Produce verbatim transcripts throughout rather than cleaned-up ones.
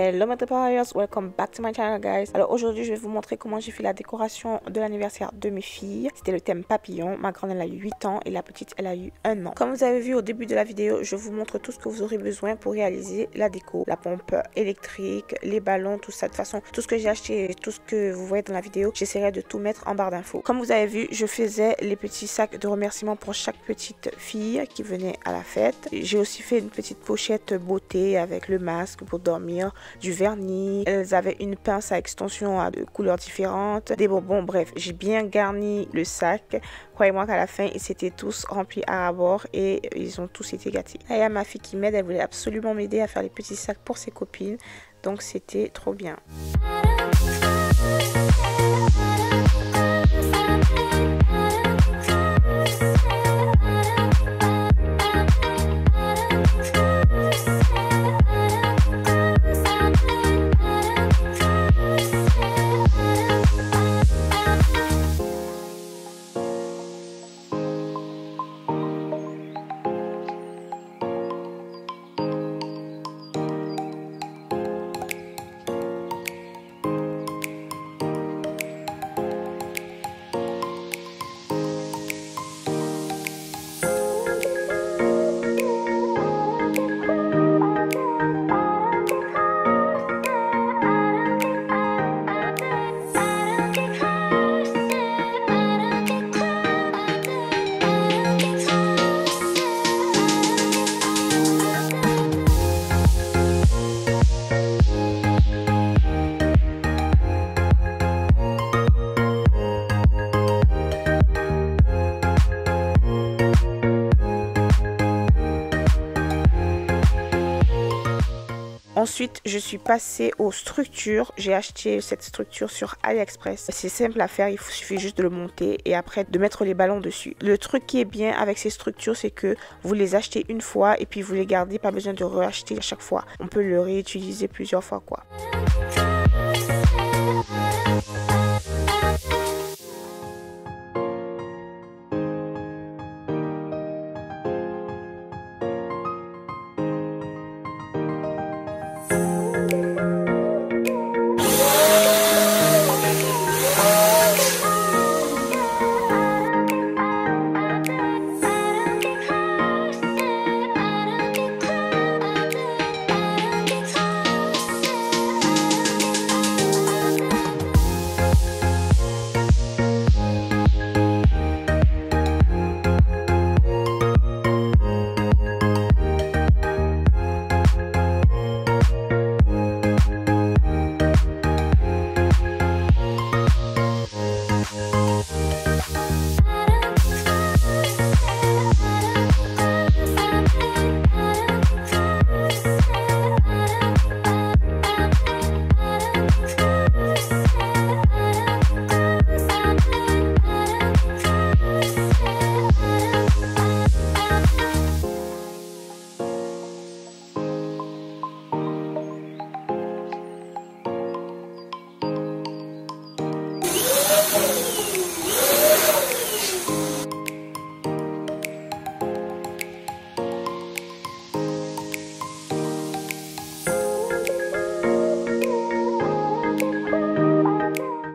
Hello mes drepa warriors, welcome back to my channel guys. Alors aujourd'hui je vais vous montrer comment j'ai fait la décoration de l'anniversaire de mes filles. C'était le thème papillon. Ma grande elle a eu huit ans et la petite elle a eu un an. Comme vous avez vu au début de la vidéo, je vous montre tout ce que vous aurez besoin pour réaliser la déco. La pompe électrique, les ballons, tout ça. De toute façon tout ce que j'ai acheté et tout ce que vous voyez dans la vidéo, j'essaierai de tout mettre en barre d'infos. Comme vous avez vu, je faisais les petits sacs de remerciements pour chaque petite fille qui venait à la fête. J'ai aussi fait une petite pochette beauté avec le masque pour dormir, du vernis, elles avaient une pince à extension à de couleurs différentes, des bonbons, bref, j'ai bien garni le sac. Croyez-moi qu'à la fin, ils s'étaient tous remplis à bord et ils ont tous été gâtés. Là, il y a ma fille qui m'aide, elle voulait absolument m'aider à faire les petits sacs pour ses copines, donc c'était trop bien. Ensuite, je suis passée aux structures. J'ai acheté cette structure sur AliExpress. C'est simple à faire, il suffit juste de le monter et après de mettre les ballons dessus. Le truc qui est bien avec ces structures, c'est que vous les achetez une fois et puis vous les gardez, pas besoin de racheter à chaque fois. On peut le réutiliser plusieurs fois quoi.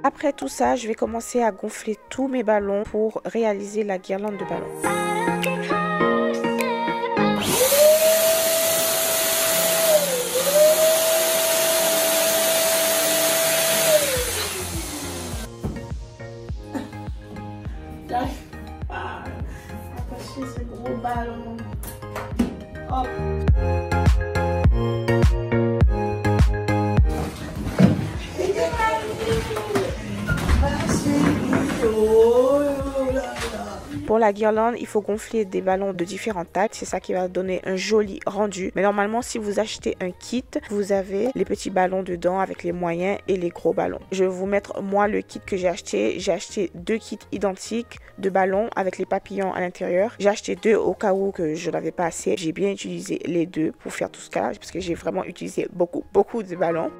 Après tout ça, je vais commencer à gonfler tous mes ballons pour réaliser la guirlande de ballons. Pour la guirlande, il faut gonfler des ballons de différentes tailles. C'est ça qui va donner un joli rendu. Mais normalement, si vous achetez un kit, vous avez les petits ballons dedans avec les moyens et les gros ballons. Je vais vous mettre, moi, le kit que j'ai acheté. J'ai acheté deux kits identiques de ballons avec les papillons à l'intérieur. J'ai acheté deux au cas où que je n'avais pas assez. J'ai bien utilisé les deux pour faire tout ce cas parce que j'ai vraiment utilisé beaucoup, beaucoup de ballons.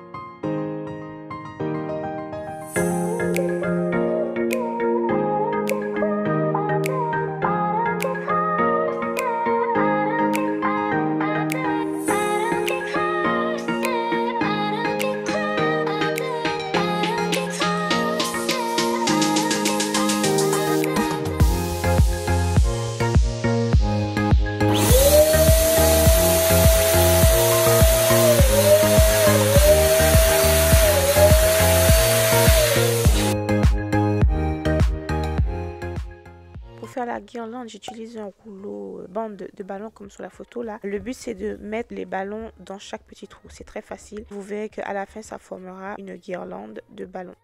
la guirlande, j'utilise un rouleau bande de, de ballons comme sur la photo là. Le but c'est de mettre les ballons dans chaque petit trou. C'est très facile. Vous verrez qu'à la fin ça formera une guirlande de ballons.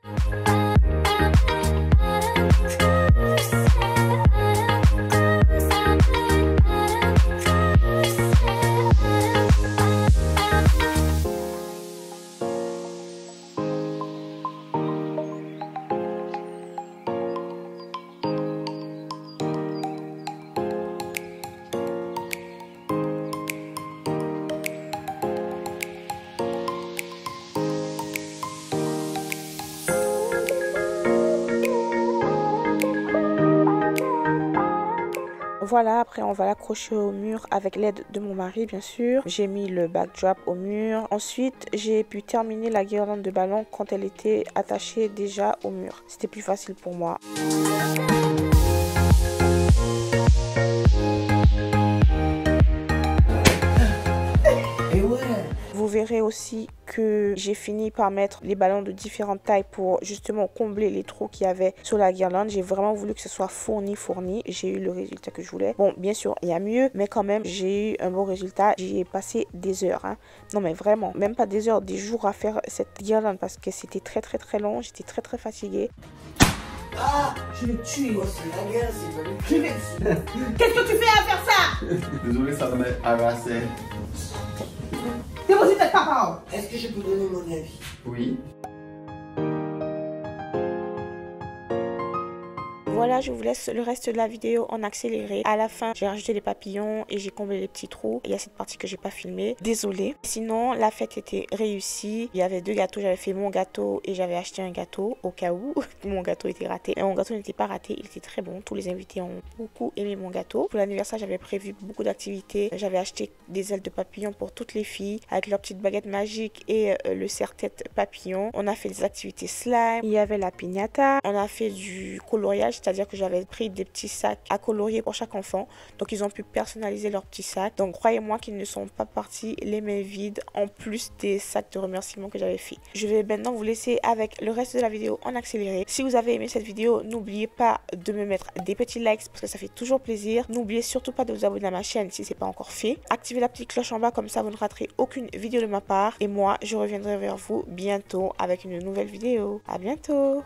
Voilà, après on va l'accrocher au mur avec l'aide de mon mari bien sûr. J'ai mis le backdrop au mur. Ensuite, j'ai pu terminer la guirlande de ballon quand elle était attachée déjà au mur. C'était plus facile pour moi. Vous verrez aussi que j'ai fini par mettre les ballons de différentes tailles pour justement combler les trous qu'il y avait sur la guirlande. J'ai vraiment voulu que ce soit fourni, fourni. J'ai eu le résultat que je voulais. Bon, bien sûr, il y a mieux, mais quand même, j'ai eu un bon résultat. J'y ai passé des heures. Hein. Non, mais vraiment, même pas des heures, des jours à faire cette guirlande parce que c'était très, très, très long. J'étais très, très fatiguée. Ah, je vais tuer. Oh, c'est la guerre, c'est pas le tuer. Qu'est-ce que tu fais à faire ça? Désolé, ça m'a harassé. Déposez cette parole. Est-ce que je peux donner mon avis? Oui. Voilà, je vous laisse le reste de la vidéo en accéléré. À la fin, j'ai rajouté les papillons et j'ai comblé les petits trous. Il y a cette partie que j'ai pas filmée. Désolée. Sinon, la fête était réussie. Il y avait deux gâteaux. J'avais fait mon gâteau et j'avais acheté un gâteau au cas où mon gâteau était raté. Et mon gâteau n'était pas raté. Il était très bon. Tous les invités ont beaucoup aimé mon gâteau. Pour l'anniversaire, j'avais prévu beaucoup d'activités. J'avais acheté des ailes de papillons pour toutes les filles avec leur petite baguette magique et le serre-tête papillon. On a fait des activités slime. Il y avait la piñata. On a fait du coloriage. C'est-à-dire que j'avais pris des petits sacs à colorier pour chaque enfant. Donc, ils ont pu personnaliser leurs petits sacs. Donc, croyez-moi qu'ils ne sont pas partis les mains vides en plus des sacs de remerciements que j'avais fait. Je vais maintenant vous laisser avec le reste de la vidéo en accéléré. Si vous avez aimé cette vidéo, n'oubliez pas de me mettre des petits likes parce que ça fait toujours plaisir. N'oubliez surtout pas de vous abonner à ma chaîne si ce n'est pas encore fait. Activez la petite cloche en bas comme ça, vous ne raterez aucune vidéo de ma part. Et moi, je reviendrai vers vous bientôt avec une nouvelle vidéo. À bientôt!